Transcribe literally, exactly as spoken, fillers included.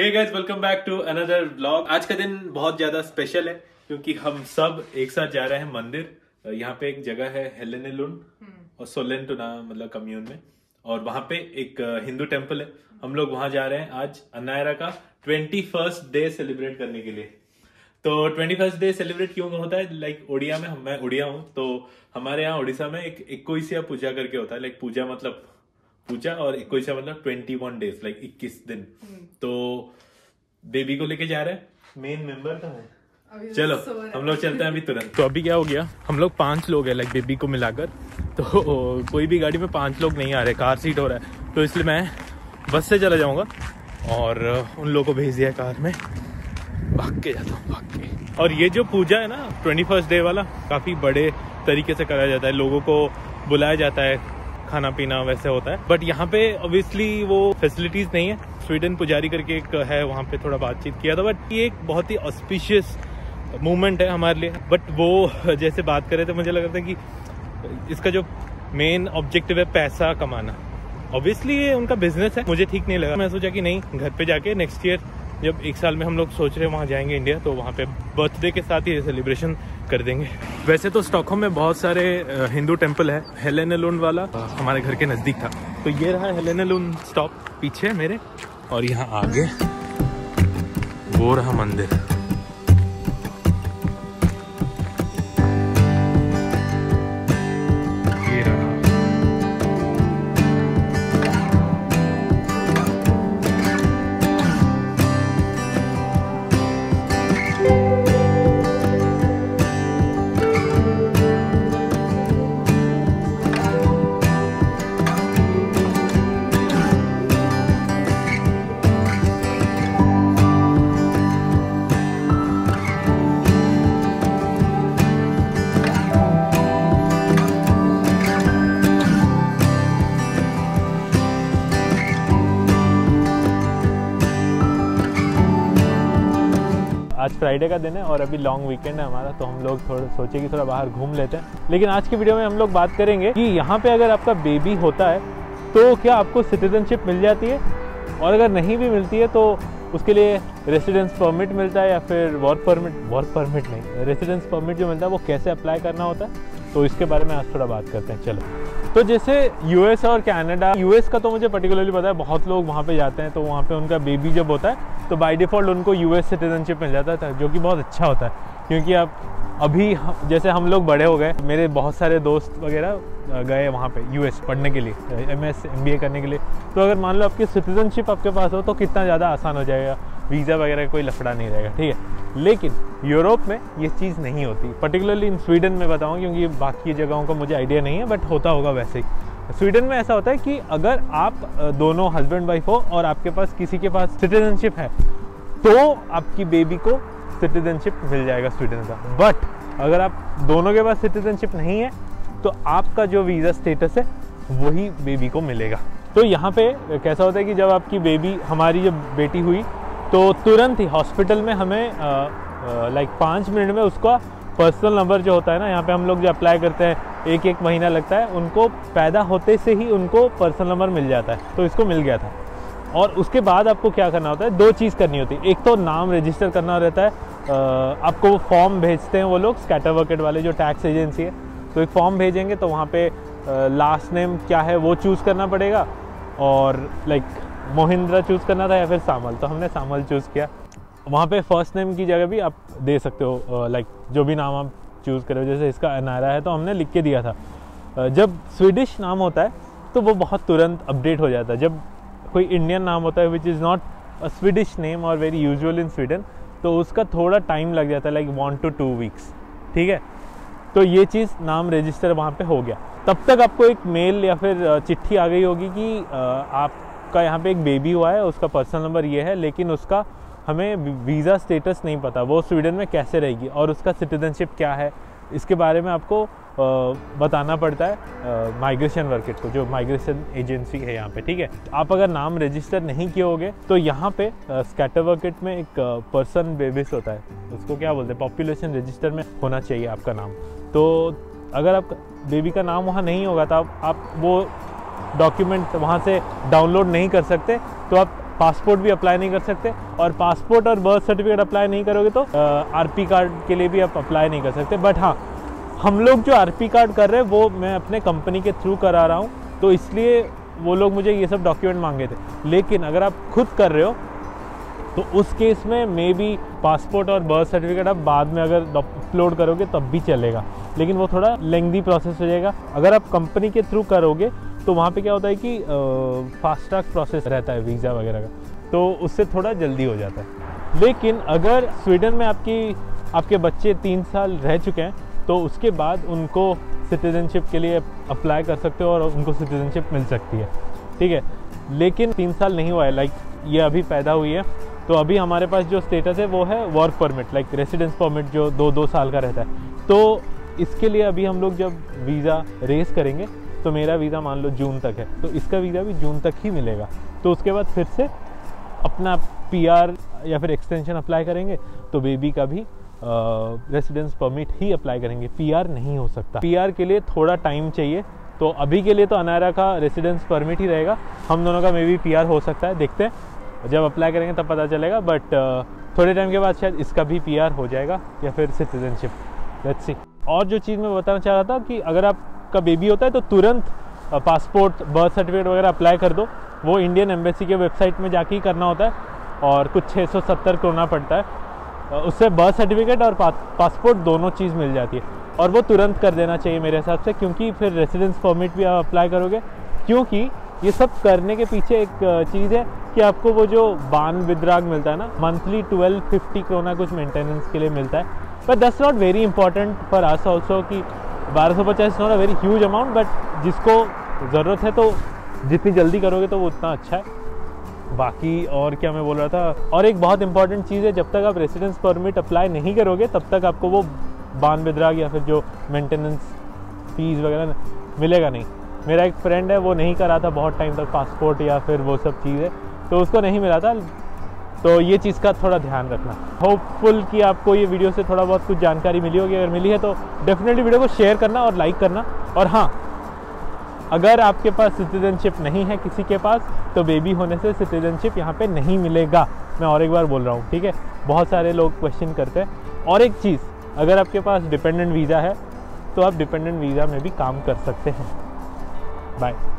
Hey guys, welcome back to another vlog. आज का दिन बहुत ज्यादा स्पेशल है क्योंकि हम सब एक साथ जा रहे हैं मंदिर। यहाँ पे एक जगह है हेलेनेलुंड और सोलेंटोना मतलब कम्यून में, और वहाँ पे एक हिंदू टेम्पल है। हम लोग वहाँ जा रहे हैं आज अनायरा का ट्वेंटी फर्स्ट डे सेलिब्रेट करने के लिए। तो ट्वेंटी फर्स्ट डे सेलिब्रेट क्यों होता है? लाइक like, ओडिया में, मैं ओडिया हूँ तो हमारे यहाँ ओडिशा में एक इक्कीसिया पूजा करके होता है। लाइक like, पूजा मतलब पूजा और इक्कीस मतलब ट्वेंटी वन डेज लाइक इक्कीस दिन। तो बेबी को लेके जा रहे हैं, मेन मेंबर तो है। चलो हम लोग चलते हैं अभी तुरंत। तो अभी क्या हो गया, हम लोग पांच लोग हैं लाइक बेबी को मिलाकर। तो कोई भी गाड़ी में पांच लोग नहीं आ रहे, कार सीट हो रहा है, तो इसलिए मैं बस से चला जाऊंगा और उन लोगों को भेज दिया कार में। भाग के जाता हूँ, भाग के। और ये जो पूजा है ना ट्वेंटी फर्स्ट डे वाला, काफ़ी बड़े तरीके से कराया जाता है। लोगों को बुलाया जाता है, खाना पीना वैसे होता है। बट यहाँ पे ऑब्वियसली वो फैसिलिटीज नहीं है। स्वीडन पुजारी करके एक है, वहाँ पे थोड़ा बातचीत किया था। बट ये एक बहुत ही ऑस्पिशियस मूवमेंट है हमारे लिए। बट वो जैसे बात कर रहे थे, मुझे लग रहा था कि इसका जो मेन ऑब्जेक्टिव है पैसा कमाना, ऑब्वियसली ये उनका बिजनेस है, मुझे ठीक नहीं लगा। मैं सोचा कि नहीं, घर पे जाके नेक्स्ट ईयर जब एक साल में हम लोग सोच रहे हैं वहाँ जाएंगे इंडिया, तो वहाँ पे बर्थडे के साथ ही सेलिब्रेशन कर देंगे। वैसे तो स्टॉकहोम में बहुत सारे हिंदू टेम्पल है। हेलेनेलुंड वाला हमारे घर के नज़दीक था। तो ये रहा हेलेनेलुंड स्टॉप पीछे मेरे, और यहाँ आगे वो रहा मंदिर। ये रहा। फ्राइडे का दिन है और अभी लॉन्ग वीकेंड है हमारा, तो हम लोग थोड़ा सोचे कि थोड़ा बाहर घूम लेते हैं। लेकिन आज की वीडियो में हम लोग बात करेंगे कि यहाँ पे अगर आपका बेबी होता है तो क्या आपको सिटीजनशिप मिल जाती है, और अगर नहीं भी मिलती है तो उसके लिए रेसिडेंस परमिट मिलता है या फिर वर्क परमिट वर्क परमिट नहीं रेसिडेंस परमिट जो मिलता है वो कैसे अप्लाई करना होता है। तो इसके बारे में आज थोड़ा बात करते हैं। चलो, तो जैसे यूएस और कनाडा, यूएस का तो मुझे पर्टिकुलरली पता है, बहुत लोग वहाँ पे जाते हैं तो वहाँ पे उनका बेबी जब होता है तो बाय डिफ़ॉल्ट उनको यूएस सिटीजनशिप मिल जाता है, जो कि बहुत अच्छा होता है। क्योंकि आप अभी जैसे हम लोग बड़े हो गए, मेरे बहुत सारे दोस्त वगैरह गए वहाँ पे यूएस पढ़ने के लिए, एमएस एमबीए करने के लिए। तो अगर मान लो आपकी सिटीजनशिप आपके पास हो तो कितना ज़्यादा आसान हो जाएगा, वीज़ा वगैरह कोई लफड़ा नहीं रहेगा, ठीक है। लेकिन यूरोप में ये चीज़ नहीं होती, पर्टिकुलरली इन स्वीडन में बताऊँ क्योंकि बाकी जगहों का मुझे आइडिया नहीं है, बट होता होगा वैसे ही। स्वीडन में ऐसा होता है कि अगर आप दोनों हस्बैंड वाइफ हो और आपके पास किसी के पास सिटीजनशिप है तो आपकी बेबी को सिटीजनशिप मिल जाएगा स्वीडन का। बट अगर आप दोनों के पास सिटीजनशिप नहीं है तो आपका जो वीज़ा स्टेटस है वही बेबी को मिलेगा। तो यहाँ पे कैसा होता है कि जब आपकी बेबी, हमारी जब बेटी हुई तो तुरंत ही हॉस्पिटल में हमें लाइक पाँच मिनट में उसका पर्सनल नंबर जो होता है ना, यहाँ पे हम लोग जो अप्लाई करते हैं एक एक महीना लगता है, उनको पैदा होते से ही उनको पर्सनल नंबर मिल जाता है। तो इसको मिल गया था। और उसके बाद आपको क्या करना होता है, दो चीज़ करनी होती है। एक तो नाम रजिस्टर करना रहता है, आपको वो फॉर्म भेजते हैं वो लोग, स्कैटरवर्केट वाले जो टैक्स एजेंसी है, तो एक फॉर्म भेजेंगे। तो वहाँ पे लास्ट नेम क्या है वो चूज़ करना पड़ेगा, और लाइक मोहिंद्रा चूज़ करना था या फिर सामल, तो हमने सामल चूज़ किया। वहाँ पे फर्स्ट नेम की जगह भी आप दे सकते हो, लाइक जो भी नाम आप चूज़ करो। जैसे इसका अनायरा है तो हमने लिख के दिया था। जब स्वीडिश नाम होता है तो वो बहुत तुरंत अपडेट हो जाता है। जब कोई इंडियन नाम होता है which is not a Swedish name और वेरी यूजुअल इन स्वीडन, तो उसका थोड़ा टाइम लग जाता है, like one two two weeks, ठीक है। तो ये चीज़ नाम रजिस्टर वहाँ पे हो गया। तब तक आपको एक मेल या फिर चिट्ठी आ गई होगी कि आपका यहाँ पे एक बेबी हुआ है, उसका पर्सनल नंबर ये है, लेकिन उसका हमें वीज़ा स्टेटस नहीं पता, वो स्वीडन में कैसे रहेगी और उसका सिटीजनशिप क्या है, इसके बारे में आपको बताना पड़ता है माइग्रेशन वर्केट को, जो माइग्रेशन एजेंसी है यहाँ पे, ठीक है। आप अगर नाम रजिस्टर नहीं किए होगे तो यहाँ पे स्कैटर वर्केट में एक पर्सन बेबिस होता है, उसको क्या बोलते हैं, पॉपुलेशन रजिस्टर में होना चाहिए आपका नाम। तो अगर आप बेबी का नाम वहाँ नहीं होगा तो आप, आप वो डॉक्यूमेंट वहाँ से डाउनलोड नहीं कर सकते। तो आप पासपोर्ट भी अप्लाई नहीं कर सकते, और पासपोर्ट और बर्थ सर्टिफिकेट अप्लाई नहीं करोगे तो आरपी कार्ड के लिए भी आप अप्लाई नहीं कर सकते। बट हाँ, हम लोग जो आरपी कार्ड कर रहे हैं वो मैं अपने कंपनी के थ्रू करा रहा हूँ, तो इसलिए वो लोग मुझे ये सब डॉक्यूमेंट मांगे थे। लेकिन अगर आप खुद कर रहे हो तो उस केस में मे बी पासपोर्ट और बर्थ सर्टिफिकेट आप बाद में अगर अपलोड करोगे तब भी चलेगा, लेकिन वो थोड़ा लेंथी प्रोसेस हो जाएगा। अगर आप कंपनी के थ्रू करोगे तो वहाँ पे क्या होता है कि फास्ट ट्रैक प्रोसेस रहता है वीज़ा वगैरह का, तो उससे थोड़ा जल्दी हो जाता है। लेकिन अगर स्वीडन में आपकी आपके बच्चे तीन साल रह चुके हैं तो उसके बाद उनको सिटीजनशिप के लिए अप्लाई कर सकते हो और उनको सिटीजनशिप मिल सकती है, ठीक है। लेकिन तीन साल नहीं हुआ है, लाइक ये अभी पैदा हुई है, तो अभी हमारे पास जो स्टेटस है वो है work permit, like residence permit जो दो दो साल का रहता है। तो इसके लिए अभी हम लोग जब वीज़ा रेस करेंगे तो मेरा वीज़ा मान लो जून तक है, तो इसका वीज़ा भी जून तक ही मिलेगा। तो उसके बाद फिर से अपना पीआर या फिर एक्सटेंशन अप्लाई करेंगे, तो बेबी का भी रेसिडेंस परमिट ही अप्लाई करेंगे, पीआर नहीं हो सकता। पीआर के लिए थोड़ा टाइम चाहिए, तो अभी के लिए तो अनायरा का रेसिडेंस परमिट ही रहेगा, हम दोनों का मे बी पीआर हो सकता है, देखते हैं जब अप्लाई करेंगे तब पता चलेगा। बट थोड़े टाइम के बाद शायद इसका भी पीआर हो जाएगा या फिर सिटीजनशिप, लेट्स सी। और जो चीज़ मैं बताना चाह रहा था कि अगर आपका बेबी होता है तो तुरंत पासपोर्ट बर्थ सर्टिफिकेट वगैरह अप्लाई कर दो, वो इंडियन एम्बेसी के वेबसाइट में जाके ही करना होता है और कुछ छः सौ सत्तर करोना पड़ता है, उससे बर्थ सर्टिफिकेट और पासपोर्ट दोनों चीज़ मिल जाती है, और वो तुरंत कर देना चाहिए मेरे हिसाब से, क्योंकि फिर रेसिडेंस परमिट भी आप अप्लाई करोगे। क्योंकि ये सब करने के पीछे एक चीज़ है कि आपको वो जो बान विद्राग मिलता है ना, मंथली ट्वेल्व फिफ्टी क्रोना कुछ मेंटेनेंस के लिए मिलता है, but that's not very important for us also, कि बारह सौ पचास not a very huge amount, but जिसको ज़रूरत है तो जितनी जल्दी करोगे तो वो उतना अच्छा है। बाकी और क्या मैं बोल रहा था, और एक बहुत इंपॉर्टेंट चीज़ है, जब तक आप रेसिडेंस परमिट अप्लाई नहीं करोगे तब तक आपको वो बान विद्राग या फिर जो मेंटेनेंस फीस वगैरह मिलेगा नहीं। मेरा एक फ्रेंड है, वो नहीं करा था बहुत टाइम तक पासपोर्ट या फिर वो सब चीज़ें, तो उसको नहीं मिला था, तो ये चीज़ का थोड़ा ध्यान रखना। होपफुल कि आपको ये वीडियो से थोड़ा बहुत कुछ जानकारी मिली होगी, अगर मिली है तो डेफिनेटली वीडियो को शेयर करना और लाइक करना। और हाँ, अगर आपके पास सिटीजनशिप नहीं है किसी के पास, तो बेबी होने से सिटीजनशिप यहाँ पे नहीं मिलेगा, मैं और एक बार बोल रहा हूँ, ठीक है। बहुत सारे लोग क्वेश्चन करते हैं। और एक चीज़, अगर आपके पास डिपेंडेंट वीज़ा है तो आप डिपेंडेंट वीज़ा में भी काम कर सकते हैं। बाय।